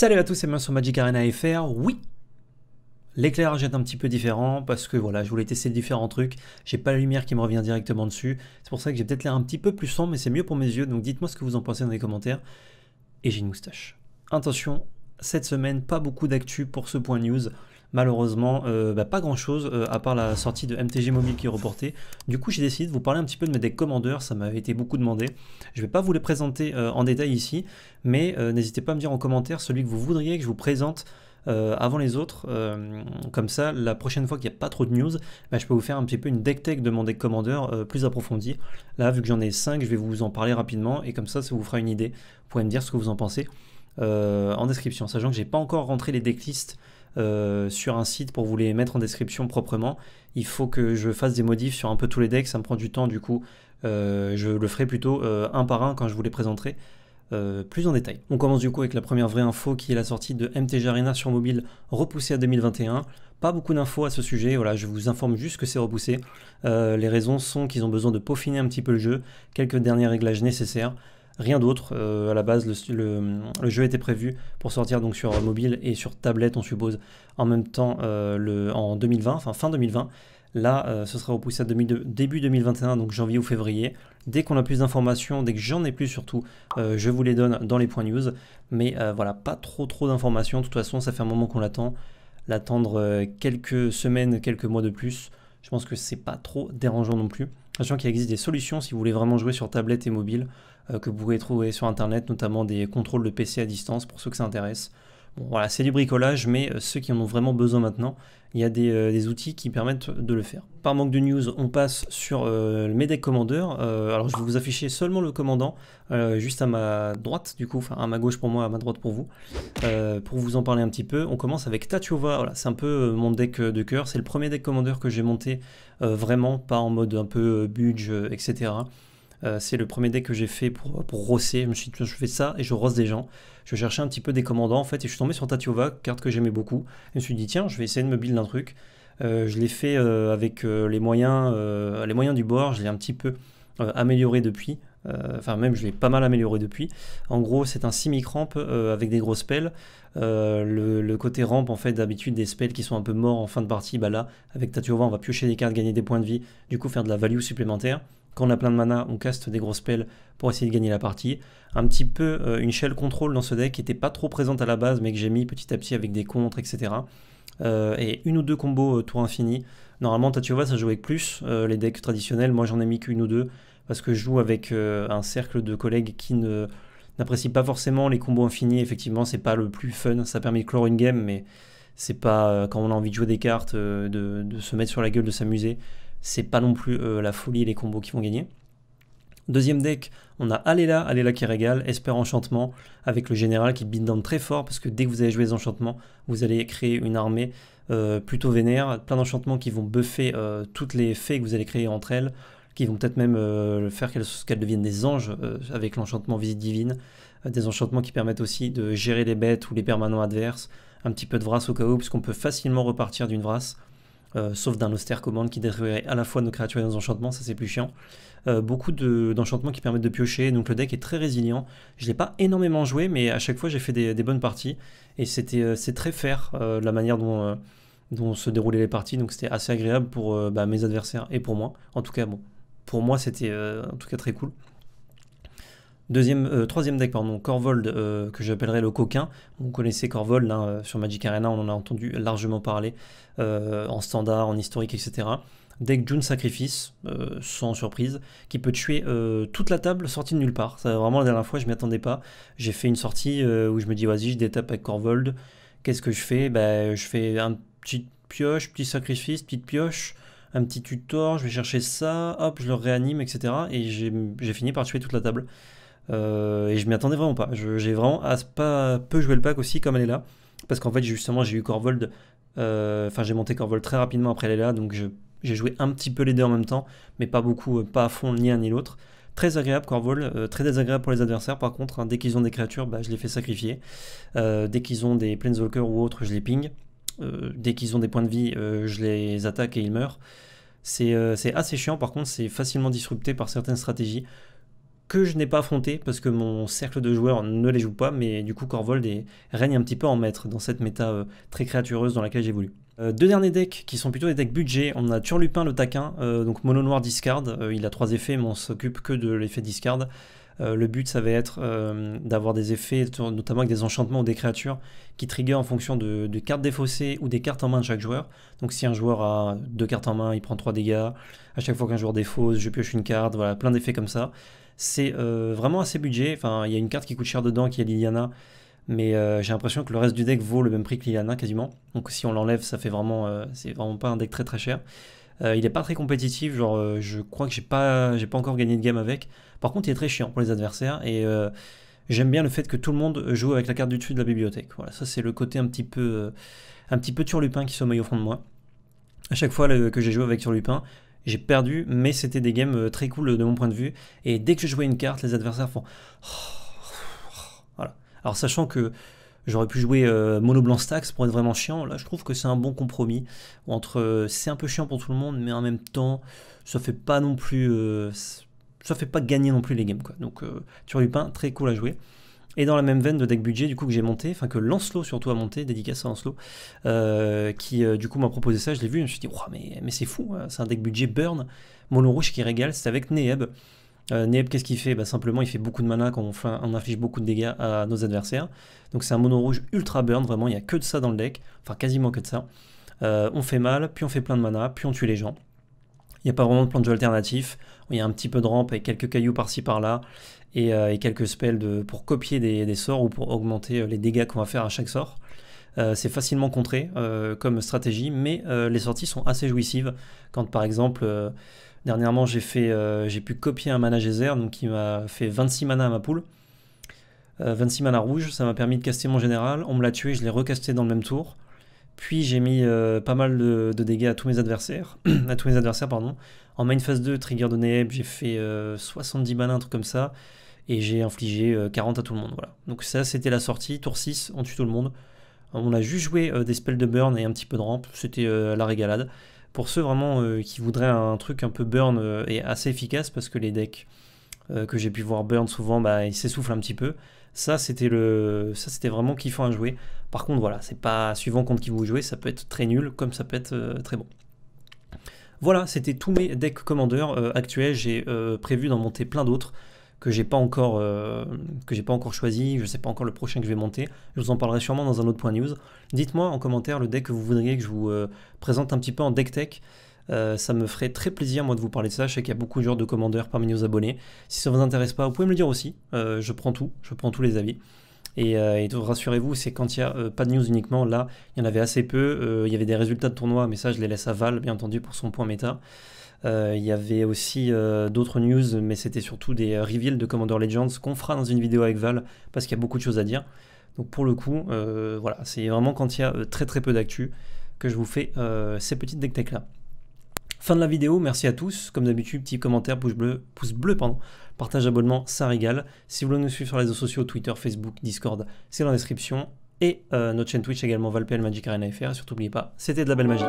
Salut à tous, c'est moi sur Magic Arena FR. Oui, l'éclairage est un petit peu différent parce que voilà, je voulais tester différents trucs. J'ai pas la lumière qui me revient directement dessus. C'est pour ça que j'ai peut-être l'air un petit peu plus sombre, mais c'est mieux pour mes yeux. Donc dites-moi ce que vous en pensez dans les commentaires. Et j'ai une moustache. Attention, cette semaine, pas beaucoup d'actu pour ce point news. Malheureusement, pas grand-chose à part la sortie de MTG mobile qui est reportée. Du coup, j'ai décidé de vous parler un petit peu de mes decks commandeurs, ça m'avait été beaucoup demandé. Je ne vais pas vous les présenter en détail ici, mais n'hésitez pas à me dire en commentaire celui que vous voudriez que je vous présente avant les autres. Comme ça, la prochaine fois qu'il n'y a pas trop de news, je peux vous faire un petit peu une deck tech de mon deck commandeur plus approfondie. Là, vu que j'en ai 5, je vais vous en parler rapidement et comme ça, ça vous fera une idée. Vous pourrez me dire ce que vous en pensez en description, sachant que j'ai pas encore rentré les decklists sur un site pour vous les mettre en description proprement. Il faut que je fasse des modifs sur un peu tous les decks, ça me prend du temps, du coup je le ferai plutôt un par un quand je vous les présenterai plus en détail. On commence du coup avec la première vraie info qui est la sortie de MTG Arena sur mobile repoussée à 2021. Pas beaucoup d'infos à ce sujet, voilà, je vous informe juste que c'est repoussé. Les raisons sont qu'ils ont besoin de peaufiner un petit peu le jeu, quelques derniers réglages nécessaires. Rien d'autre, à la base le jeu était prévu pour sortir donc sur mobile et sur tablette on suppose en même temps en 2020, enfin fin 2020, là ce sera repoussé à début 2021, donc janvier ou février. Dès qu'on a plus d'informations, dès que j'en ai plus surtout, je vous les donne dans les points news, mais voilà, pas trop d'informations, de toute façon ça fait un moment qu'on l'attend, l'attendre quelques semaines, quelques mois de plus, je pense que c'est pas trop dérangeant non plus. Sachant qu'il existe des solutions si vous voulez vraiment jouer sur tablette et mobile, que vous pouvez trouver sur internet, notamment des contrôles de PC à distance pour ceux que ça intéresse. Bon voilà, c'est du bricolage, mais ceux qui en ont vraiment besoin maintenant, il y a des outils qui permettent de le faire. Par manque de news, on passe sur mes decks commandeurs. Alors je vais vous afficher seulement le commandant, juste à ma droite du coup, enfin à ma gauche pour moi, à ma droite pour vous en parler un petit peu. On commence avec Tatiova, voilà, c'est un peu mon deck de cœur, c'est le premier deck commandeur que j'ai monté vraiment, pas en mode un peu budge, etc. C'est le premier deck que j'ai fait pour rosser. Je me suis dit, je fais ça et je rosse des gens. Je cherchais un petit peu des commandants en fait et je suis tombé sur Tatiova, carte que j'aimais beaucoup. Et je me suis dit, tiens, je vais essayer de me build un truc. Je l'ai fait avec les moyens du bord. Je l'ai un petit peu amélioré depuis. Enfin, même, je l'ai pas mal amélioré depuis. En gros, c'est un simicramp avec des gros spells. Le côté ramp, en fait, d'habitude, des spells qui sont un peu morts en fin de partie, bah là, avec Tatiova, on va piocher des cartes, gagner des points de vie, du coup, faire de la value supplémentaire. Quand on a plein de mana, on caste des gros spells pour essayer de gagner la partie. Un petit peu une shell control dans ce deck qui n'était pas trop présente à la base, mais que j'ai mis petit à petit avec des contres, etc. Et une ou deux combos tour infini. Normalement, Tatiova, ça joue avec plus les decks traditionnels. Moi, j'en ai mis qu'une ou deux parce que je joue avec un cercle de collègues qui n'apprécient pas forcément les combos infinis. Effectivement, c'est pas le plus fun. Ça permet de clore une game, mais c'est pas quand on a envie de jouer des cartes, de se mettre sur la gueule, de s'amuser. C'est pas non plus la folie et les combos qui vont gagner. Deuxième deck, on a Aléla, Aléla qui régale, Esper enchantement, avec le général qui beat down très fort, parce que dès que vous allez jouer les enchantements, vous allez créer une armée plutôt vénère, plein d'enchantements qui vont buffer toutes les fées que vous allez créer entre elles, qui vont peut-être même faire qu'elles deviennent des anges avec l'enchantement visite divine, des enchantements qui permettent aussi de gérer les bêtes ou les permanents adverses, un petit peu de Vrace au cas où, puisqu'on peut facilement repartir d'une Vrace. Sauf d'un austère commande qui détruirait à la fois nos créatures et nos enchantements, ça c'est plus chiant. Beaucoup d'enchantements qui permettent de piocher, donc le deck est très résilient. Je ne l'ai pas énormément joué, mais à chaque fois j'ai fait des bonnes parties, et c'est très fair la manière dont se déroulaient les parties, donc c'était assez agréable pour mes adversaires et pour moi. En tout cas, bon, pour moi c'était en tout cas très cool. Troisième deck, pardon, Corvold, que j'appellerais le coquin. Vous connaissez Corvold, hein, sur Magic Arena, on en a entendu largement parler, en standard, en historique, etc. Deck June Sacrifice, sans surprise, qui peut tuer toute la table sortie de nulle part. Ça, vraiment, la dernière fois, je m'y attendais pas. J'ai fait une sortie où je me dis, vas-y, je détape avec Corvold. Qu'est-ce que je fais? Je fais un petit pioche, petit sacrifice, petite pioche, un petit tutor, je vais chercher ça, hop, je le réanime, etc. Et j'ai fini par tuer toute la table. Et je m'y attendais vraiment pas. J'ai vraiment peu joué le pack aussi comme elle est là, parce qu'en fait justement j'ai eu Corvold, enfin j'ai monté Corvold très rapidement après elle est là, donc j'ai joué un petit peu les deux en même temps, mais pas beaucoup, pas à fond ni l'un ni l'autre. Très agréable Corvold, très désagréable pour les adversaires par contre, hein. Dès qu'ils ont des créatures, je les fais sacrifier, dès qu'ils ont des Planeswalkers ou autres, je les ping, dès qu'ils ont des points de vie, je les attaque et ils meurent. C'est assez chiant par contre, c'est facilement disrupté par certaines stratégies. que je n'ai pas affronté parce que mon cercle de joueurs ne les joue pas, mais du coup Corvold règne un petit peu en maître dans cette méta très créatureuse dans laquelle j'évolue. Deux derniers decks qui sont plutôt des decks budget, on a Turlupin le taquin, donc mono noir discard, il a 3 effets mais on s'occupe que de l'effet discard. Le but ça va être d'avoir des effets, notamment avec des enchantements ou des créatures qui trigger en fonction de cartes défaussées ou des cartes en main de chaque joueur. Donc si un joueur a 2 cartes en main, il prend 3 dégâts, à chaque fois qu'un joueur défausse, je pioche une carte, voilà, plein d'effets comme ça. C'est vraiment assez budget, enfin il y a une carte qui coûte cher dedans qui est Liliana, mais j'ai l'impression que le reste du deck vaut le même prix que Liliana quasiment, donc si on l'enlève ça fait vraiment, c'est vraiment pas un deck très cher. Il est pas très compétitif, genre je crois que j'ai pas encore gagné de game avec. Par contre il est très chiant pour les adversaires et j'aime bien le fait que tout le monde joue avec la carte du dessus de la bibliothèque. Voilà, ça c'est le côté un petit peu Turlupin qui sommeille au fond de moi. À chaque fois que j'ai joué avec Turlupin, j'ai perdu, mais c'était des games très cool de mon point de vue. Et dès que je jouais une carte, les adversaires font... Voilà. Alors sachant que j'aurais pu jouer mono blanc stacks pour être vraiment chiant, là je trouve que c'est un bon compromis. Entre c'est un peu chiant pour tout le monde, mais en même temps, ça fait pas non plus... ça fait pas gagner non plus les games, quoi. Donc Turlupin, très cool à jouer. Et dans la même veine de deck budget du coup que j'ai monté, enfin que Lancelot surtout a monté, dédicace à Lancelot, qui du coup m'a proposé ça, je l'ai vu, je me suis dit, ouah, mais c'est fou, hein, c'est un deck budget burn, mono rouge qui régale, c'est avec Neheb. Neheb qu'est-ce qu'il fait? Bah, simplement il fait beaucoup de mana quand on inflige beaucoup de dégâts à nos adversaires, donc c'est un mono rouge ultra burn, vraiment il n'y a que de ça dans le deck, enfin quasiment que de ça. On fait mal, puis on fait plein de mana, puis on tue les gens. Il n'y a pas vraiment de plan de jeu alternatif, il y a un petit peu de rampe et quelques cailloux par-ci par-là, et quelques spells pour copier des sorts ou pour augmenter les dégâts qu'on va faire à chaque sort. C'est facilement contré comme stratégie, mais les sorties sont assez jouissives. Quand par exemple, dernièrement j'ai pu copier un mana geyser, donc qui m'a fait 26 mana à ma poule, 26 mana rouge, ça m'a permis de caster mon général, on me l'a tué, je l'ai recasté dans le même tour. Puis j'ai mis pas mal de dégâts à tous mes adversaires. Pardon. En main phase 2, trigger de Neheb, j'ai fait 70 mana, un truc comme ça. Et j'ai infligé 40 à tout le monde. Voilà. Donc ça, c'était la sortie. Tour 6, on tue tout le monde. On a juste joué des spells de burn et un petit peu de rampe. C'était la régalade. Pour ceux vraiment qui voudraient un truc un peu burn et assez efficace, parce que les decks que j'ai pu voir burn souvent, bah, ils s'essoufflent un petit peu. Ça c'était vraiment kiffant à jouer. Par contre voilà, c'est pas suivant contre qui vous jouez, ça peut être très nul comme ça peut être très bon. Voilà, c'était tous mes decks Commander actuels. J'ai prévu d'en monter plein d'autres que j'ai pas encore choisi. Je sais pas encore le prochain que je vais monter, je vous en parlerai sûrement dans un autre point news. Dites-moi en commentaire le deck que vous voudriez que je vous présente un petit peu en deck tech. Ça me ferait très plaisir moi de vous parler de ça, je sais qu'il y a beaucoup de joueurs de Commander parmi nos abonnés. Si ça vous intéresse pas, vous pouvez me le dire aussi, je prends tous les avis. Et rassurez-vous, c'est quand il n'y a pas de news uniquement, là il y en avait assez peu, il y avait des résultats de tournois, mais ça je les laisse à Val bien entendu pour son point méta. Il y avait aussi d'autres news, mais c'était surtout des reveals de Commander Legends qu'on fera dans une vidéo avec Val, parce qu'il y a beaucoup de choses à dire. Donc pour le coup, voilà, c'est vraiment quand il y a très peu d'actu que je vous fais ces petites deck tech là. Fin de la vidéo, merci à tous, comme d'habitude, petit commentaire, pouce bleu, partage, abonnement, ça régale. Si vous voulez nous suivre sur les réseaux sociaux, Twitter, Facebook, Discord, c'est dans la description. Et notre chaîne Twitch également, Val&PL Magic Arena FR, surtout n'oubliez pas, c'était de la belle magie.